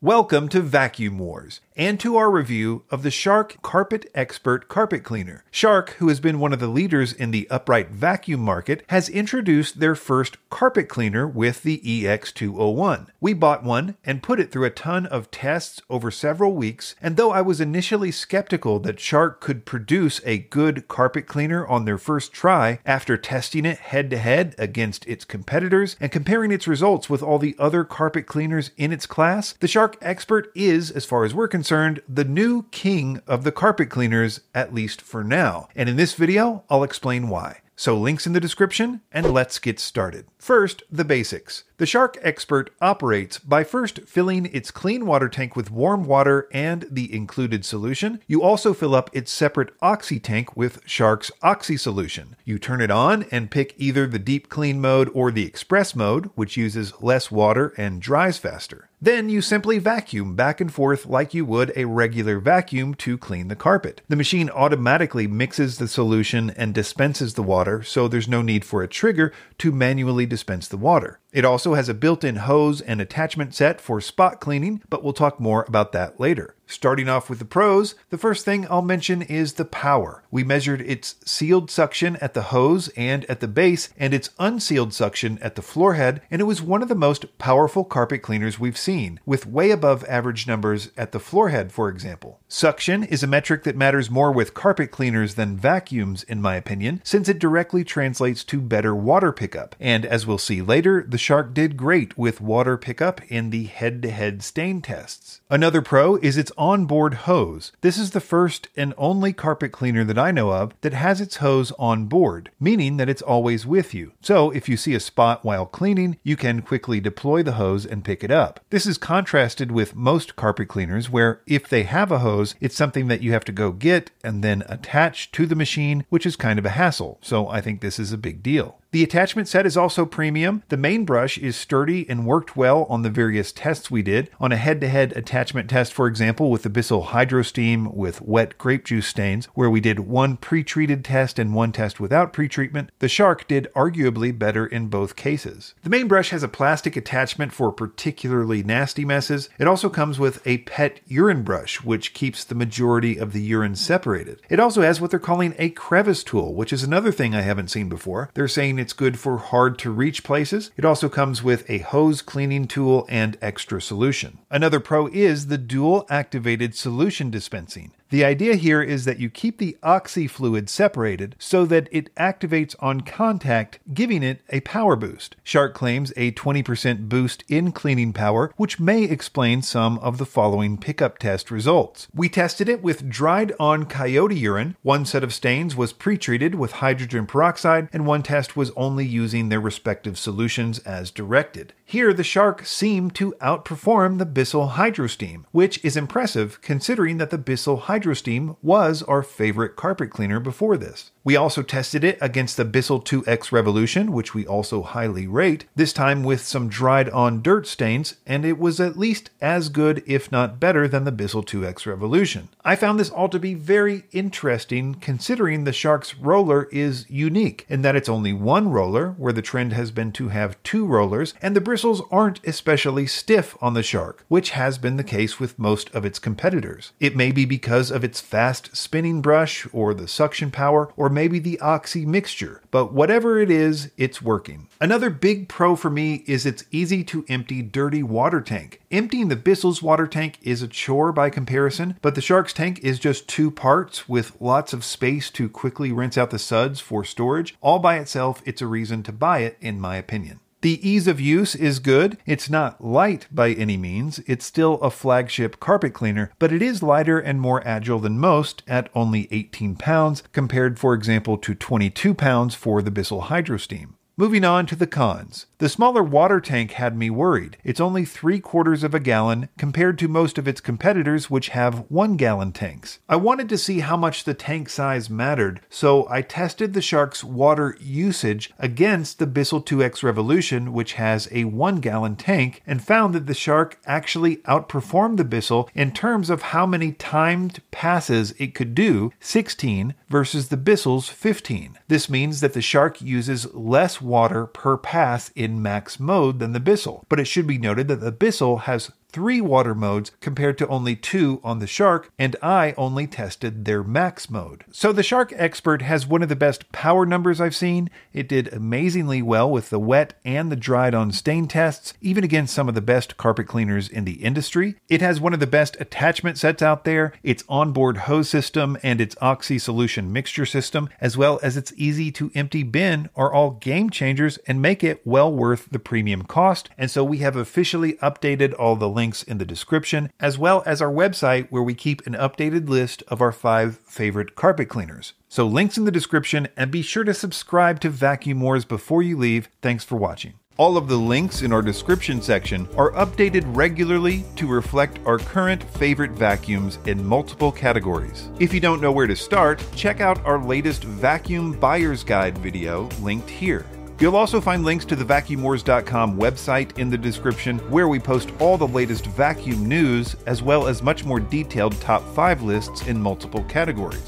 Welcome to Vacuum Wars, and to our review of the Shark CarpetXpert Carpet Cleaner. Shark, who has been one of the leaders in the upright vacuum market, has introduced their first carpet cleaner with the EX201. We bought one and put it through a ton of tests over several weeks, and though I was initially skeptical that Shark could produce a good carpet cleaner on their first try, after testing it head-to-head against its competitors and comparing its results with all the other carpet cleaners in its class, the Shark Expert is, as far as we're concerned, the new king of the carpet cleaners, at least for now. And in this video, I'll explain why. So links in the description, and let's get started. First, the basics. The Shark Expert operates by first filling its clean water tank with warm water and the included solution. You also fill up its separate oxy tank with Shark's oxy solution. You turn it on and pick either the deep clean mode or the express mode, which uses less water and dries faster. Then you simply vacuum back and forth like you would a regular vacuum to clean the carpet. The machine automatically mixes the solution and dispenses the water, so there's no need for a trigger to manually dispense the water. It also has a built-in hose and attachment set for spot cleaning, but we'll talk more about that later. Starting off with the pros, the first thing I'll mention is the power. We measured its sealed suction at the hose and at the base, and its unsealed suction at the floor head, and it was one of the most powerful carpet cleaners we've seen, with way above average numbers at the floor head, for example. Suction is a metric that matters more with carpet cleaners than vacuums, in my opinion, since it directly translates to better water pickup. And as we'll see later, the Shark did great with water pickup in the head-to-head stain tests. Another pro is its onboard hose. This is the first and only carpet cleaner that I know of that has its hose on board, meaning that it's always with you. So if you see a spot while cleaning, you can quickly deploy the hose and pick it up. This is contrasted with most carpet cleaners where if they have a hose, it's something that you have to go get and then attach to the machine, which is kind of a hassle. So I think this is a big deal. The attachment set is also premium. The main brush is sturdy and worked well on the various tests we did. On a head-to-head attachment test, for example, with the Bissell HydroSteam with wet grape juice stains, where we did one pre-treated test and one test without pre-treatment, the Shark did arguably better in both cases. The main brush has a plastic attachment for particularly nasty messes. It also comes with a pet urine brush, which keeps the majority of the urine separated. It also has what they're calling a crevice tool, which is another thing I haven't seen before. They're saying it's good for hard-to-reach places. It also comes with a hose cleaning tool and extra solution. Another pro is the dual-activated solution dispensing. The idea here is that you keep the oxy fluid separated so that it activates on contact, giving it a power boost. Shark claims a 20% boost in cleaning power, which may explain some of the following pickup test results. We tested it with dried-on coyote urine. One set of stains was pre-treated with hydrogen peroxide, and one test was only using their respective solutions as directed. Here, the Shark seemed to outperform the Bissell HydroSteam, which is impressive considering that the Bissell HydroSteam was our favorite carpet cleaner before this. We also tested it against the Bissell 2X Revolution, which we also highly rate, this time with some dried-on dirt stains, and it was at least as good, if not better, than the Bissell 2X Revolution. I found this all to be very interesting considering the Shark's roller is unique in that it's only one roller, where the trend has been to have two rollers, and the bristles aren't especially stiff on the Shark, which has been the case with most of its competitors. It may be because of its fast spinning brush, or the suction power, or maybe the oxy mixture, but whatever it is, it's working. Another big pro for me is its easy to empty dirty water tank. Emptying the Bissell's water tank is a chore by comparison, but the Shark's tank is just two parts with lots of space to quickly rinse out the suds for storage. All by itself, it's a reason to buy it, in my opinion. The ease of use is good. It's not light by any means. It's still a flagship carpet cleaner, but it is lighter and more agile than most at only 18 pounds, compared, for example, to 22 pounds for the Bissell HydroSteam. Moving on to the cons. The smaller water tank had me worried. It's only 3/4 of a gallon compared to most of its competitors, which have 1 gallon tanks. I wanted to see how much the tank size mattered, so I tested the Shark's water usage against the Bissell 2X Revolution, which has a 1 gallon tank, and found that the Shark actually outperformed the Bissell in terms of how many timed passes it could do, 16 versus the Bissell's 15. This means that the Shark uses less water per pass in max mode than the Bissell, but it should be noted that the Bissell has 3 water modes compared to only 2 on the Shark, and I only tested their max mode. So the Shark Expert has one of the best power numbers I've seen. It did amazingly well with the wet and the dried on stain tests, even against some of the best carpet cleaners in the industry. It has one of the best attachment sets out there, its onboard hose system and its oxy solution mixture system, as well as its easy to empty bin are all game changers and make it well worth the premium cost. And so we have officially updated all the links in the description, as well as our website where we keep an updated list of our 5 favorite carpet cleaners. So links in the description, and be sure to subscribe to Vacuum Wars before you leave. Thanks for watching. All of the links in our description section are updated regularly to reflect our current favorite vacuums in multiple categories. If you don't know where to start, check out our latest Vacuum Buyer's Guide video linked here. You'll also find links to the VacuumWars.com website in the description, where we post all the latest vacuum news, as well as much more detailed top 5 lists in multiple categories.